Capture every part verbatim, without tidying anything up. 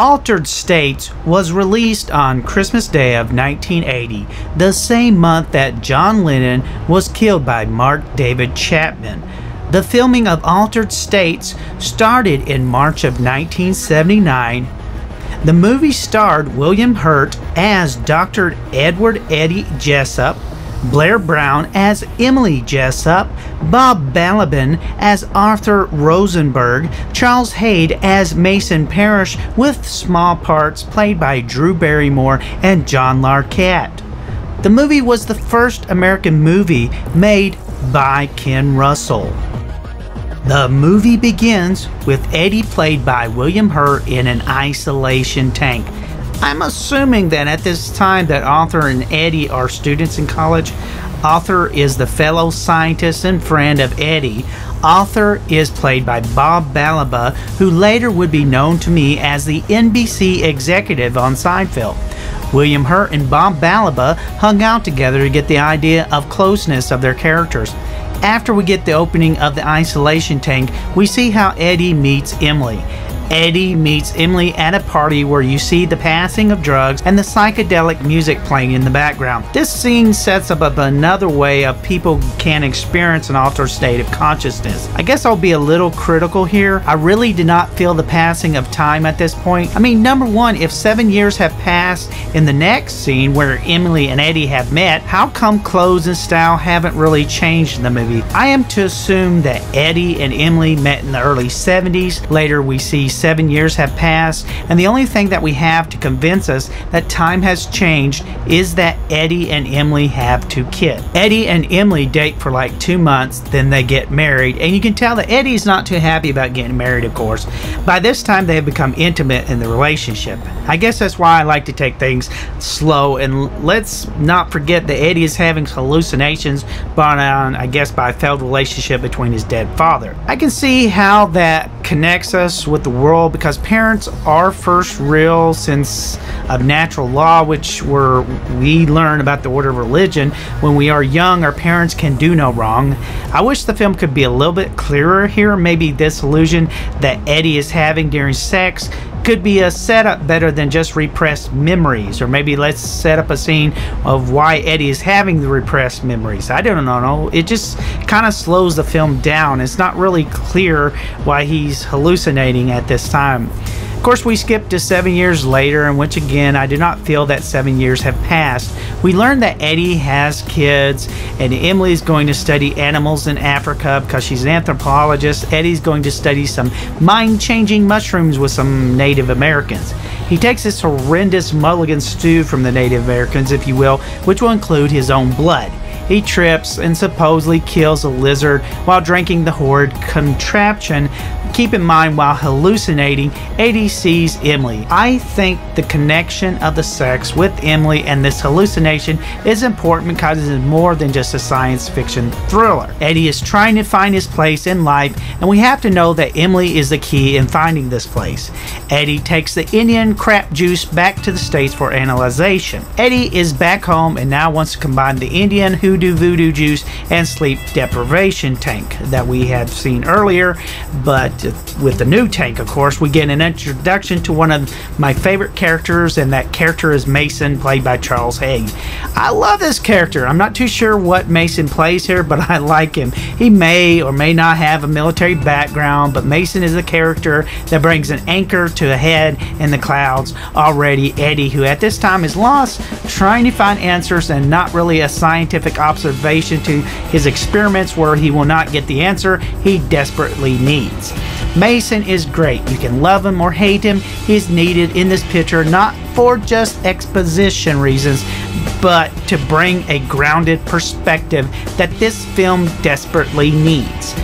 Altered States was released on Christmas Day of nineteen eighty, the same month that John Lennon was killed by Mark David Chapman. The filming of Altered States started in March of nineteen seventy-nine. The movie starred William Hurt as Doctor Edward Eddie Jessup, Blair Brown as Emily Jessup, Bob Balaban as Arthur Rosenberg, Charles Haid as Mason Parrish, with small parts played by Drew Barrymore and John Larroquette. The movie was the first American movie made by Ken Russell. The movie begins with Eddie, played by William Hurt, in an isolation tank. I'm assuming that at this time that Arthur and Eddie are students in college. Arthur is the fellow scientist and friend of Eddie. Arthur is played by Bob Balaban, who later would be known to me as the N B C executive on Seinfeld. William Hurt and Bob Balaban hung out together to get the idea of closeness of their characters. After we get the opening of the isolation tank, we see how Eddie meets Emily. Eddie meets Emily at a party where you see the passing of drugs and the psychedelic music playing in the background. This scene sets up another way of people can experience an altered state of consciousness. I guess I'll be a little critical here. I really did not feel the passing of time at this point. I mean, number one, if seven years have passed in the next scene where Emily and Eddie have met, how come clothes and style haven't really changed in the movie? I am to assume that Eddie and Emily met in the early seventies. Later we see seven years have passed, and the only thing that we have to convince us that time has changed is that Eddie and Emily have two kids. Eddie and Emily date for like two months, then they get married, and you can tell that Eddie's not too happy about getting married, of course. By this time, they have become intimate in the relationship. I guess that's why I like to take things slow, and let's not forget that Eddie is having hallucinations brought on, I guess, by a failed relationship between his dead father. I can see how that connects us with the world, because parents are first real sense of natural law, which we're, we learn about the order of religion. When we are young, our parents can do no wrong. I wish the film could be a little bit clearer here. Maybe this illusion that Eddie is having during sex could be a setup better than just repressed memories, or maybe let's set up a scene of why Eddie is having the repressed memories. I don't know. It just kind of slows the film down. It's not really clear why he's hallucinating at this time. Of course, we skip to seven years later, in which again I do not feel that seven years have passed. We learn that Eddie has kids, and Emily is going to study animals in Africa because she's an anthropologist. Eddie's going to study some mind-changing mushrooms with some Native Americans. He takes this horrendous mulligan stew from the Native Americans, if you will, which will include his own blood. He trips and supposedly kills a lizard while drinking the horrid contraption. Keep in mind, while hallucinating, Eddie sees Emily. I think the connection of the sex with Emily and this hallucination is important because it is more than just a science fiction thriller. Eddie is trying to find his place in life, and we have to know that Emily is the key in finding this place. Eddie takes the Indian crap juice back to the States for analyzation. Eddie is back home and now wants to combine the Indian hoodoo voodoo juice and sleep deprivation tank that we had seen earlier, but with the new tank, of course, we get an introduction to one of my favorite characters, and that character is Mason, played by Charles Haid. I love this character. I'm not too sure what Mason plays here, but I like him. He may or may not have a military background, but Mason is a character that brings an anchor to a head in the clouds. Already Eddie, who at this time is lost, trying to find answers, and not really a scientific observation to his experiments where he will not get the answer he desperately needs. Mason is great. You can love him or hate him. He's needed in this picture, not for just exposition reasons, but to bring a grounded perspective that this film desperately needs.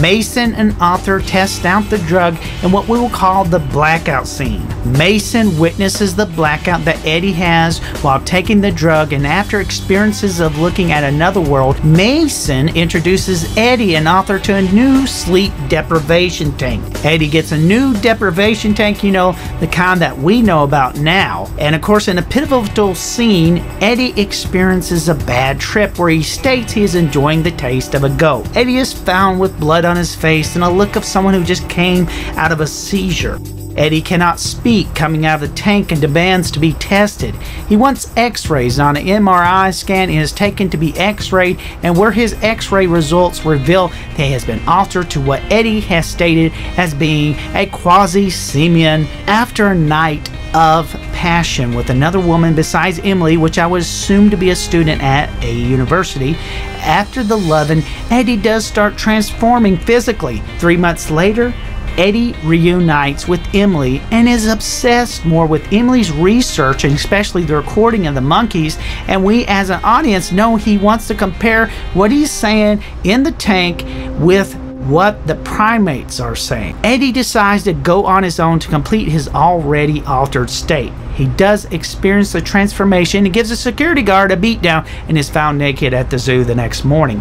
Mason and Arthur test out the drug in what we will call the blackout scene. Mason witnesses the blackout that Eddie has while taking the drug, and after experiences of looking at another world, Mason introduces Eddie and Arthur to a new sleep deprivation tank. Eddie gets a new deprivation tank, you know, the kind that we know about now. And of course, in a pivotal scene, Eddie experiences a bad trip where he states he is enjoying the taste of a goat. Eddie is found with blood on his face and a look of someone who just came out of a seizure. Eddie cannot speak coming out of the tank and demands to be tested. He wants x-rays on an M R I scan and is taken to be x-rayed, and where his x-ray results reveal that he has been altered to what Eddie has stated as being a quasi-simian. After a night of passion with another woman besides Emily, which I would assume to be a student at a university, after the loving, Eddie does start transforming physically. Three months later, Eddie reunites with Emily and is obsessed more with Emily's research and especially the recording of the monkeys, and we as an audience know he wants to compare what he's saying in the tank with what the primates are saying. Eddie decides to go on his own to complete his already altered state. He does experience the transformation and gives a security guard a beatdown and is found naked at the zoo the next morning.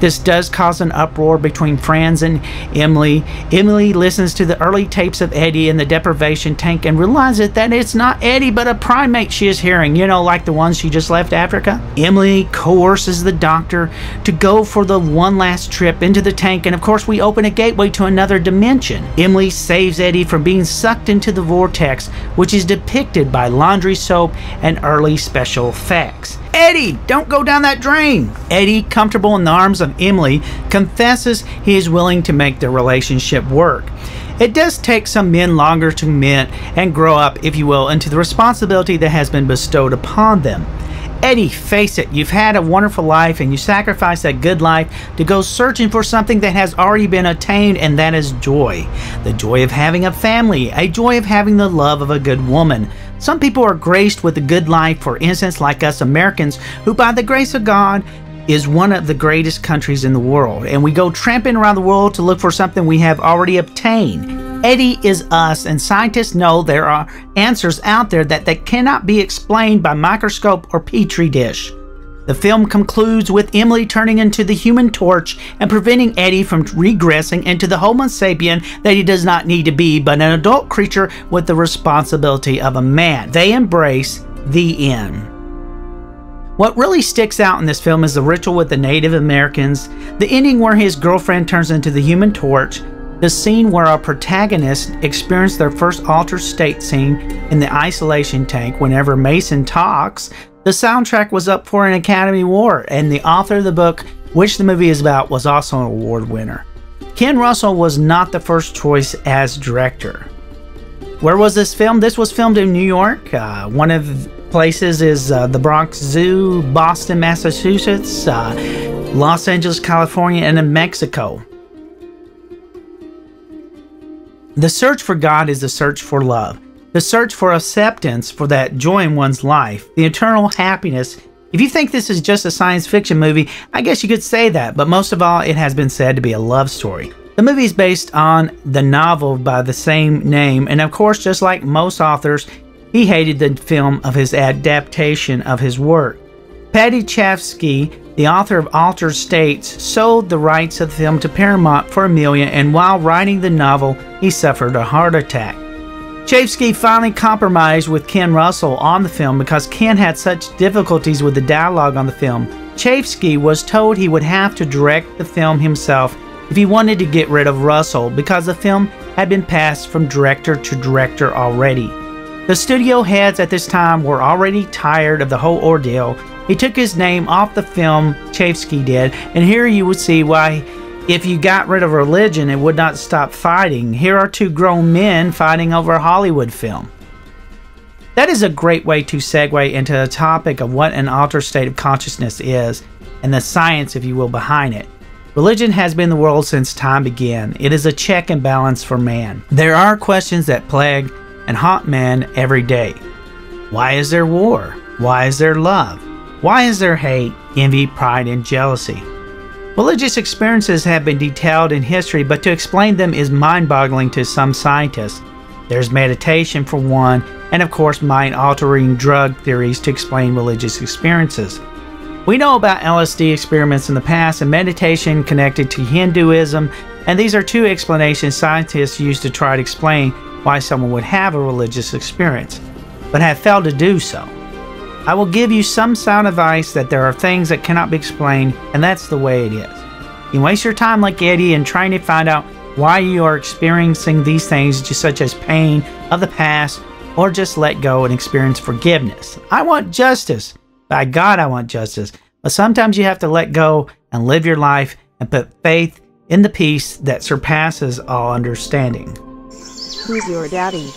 This does cause an uproar between friends and Emily. Emily listens to the early tapes of Eddie in the deprivation tank and realizes that it's not Eddie but a primate she is hearing, you know, like the ones she just left Africa. Emily coerces the doctor to go for the one last trip into the tank, and of course we open a gateway to another dimension. Emily saves Eddie from being sucked into the vortex, which is depicted by laundry soap and early special effects. Eddie, don't go down that drain! Eddie, comfortable in the arms of Emily, confesses he is willing to make their relationship work. It does take some men longer to commit and grow up, if you will, into the responsibility that has been bestowed upon them. Eddie, face it, you've had a wonderful life and you sacrificed that good life to go searching for something that has already been attained, and that is joy. The joy of having a family, a joy of having the love of a good woman. Some people are graced with the good life, for instance, like us Americans, who by the grace of God is one of the greatest countries in the world, and we go tramping around the world to look for something we have already obtained. Eddie is us, and scientists know there are answers out there that, that cannot be explained by microscope or petri dish. The film concludes with Emily turning into the Human Torch and preventing Eddie from regressing into the Homo sapien that he does not need to be, but an adult creature with the responsibility of a man. They embrace the end. What really sticks out in this film is the ritual with the Native Americans, the ending where his girlfriend turns into the Human Torch, the scene where our protagonists experience their first altered state scene in the isolation tank whenever Mason talks. The soundtrack was up for an Academy Award, and the author of the book, which the movie is about, was also an award winner. Ken Russell was not the first choice as director. Where was this film? This was filmed in New York. Uh, one of the places is uh, the Bronx Zoo, Boston, Massachusetts, uh, Los Angeles, California, and in Mexico. The search for God is the search for love, the search for acceptance, for that joy in one's life, the eternal happiness. If you think this is just a science fiction movie, I guess you could say that, but most of all, it has been said to be a love story. The movie is based on the novel by the same name, and of course, just like most authors, he hated the film of his adaptation of his work. Paddy Chayefsky, the author of Altered States, sold the rights of the film to Paramount for a million, and while writing the novel, he suffered a heart attack. Chayefsky finally compromised with Ken Russell on the film because Ken had such difficulties with the dialogue on the film. Chayefsky was told he would have to direct the film himself if he wanted to get rid of Russell, because the film had been passed from director to director already. The studio heads at this time were already tired of the whole ordeal. He took his name off the film, Chayefsky did, and here you would see why if you got rid of religion, it would not stop fighting. Here are two grown men fighting over a Hollywood film. That is a great way to segue into the topic of what an altered state of consciousness is, and the science, if you will, behind it. Religion has been the world since time began. It is a check and balance for man. There are questions that plague and haunt man every day. Why is there war? Why is there love? Why is there hate, envy, pride, and jealousy? Religious experiences have been detailed in history, but to explain them is mind-boggling to some scientists. There's meditation for one, and of course mind-altering drug theories to explain religious experiences. We know about L S D experiments in the past and meditation connected to Hinduism, and these are two explanations scientists use to try to explain why someone would have a religious experience, but have failed to do so. I will give you some sound advice that there are things that cannot be explained, and that's the way it is. You waste your time like Eddie in trying to find out why you are experiencing these things, just such as pain of the past, or just let go and experience forgiveness. I want justice. By God, I want justice. But sometimes you have to let go and live your life and put faith in the peace that surpasses all understanding. Who's your daddy?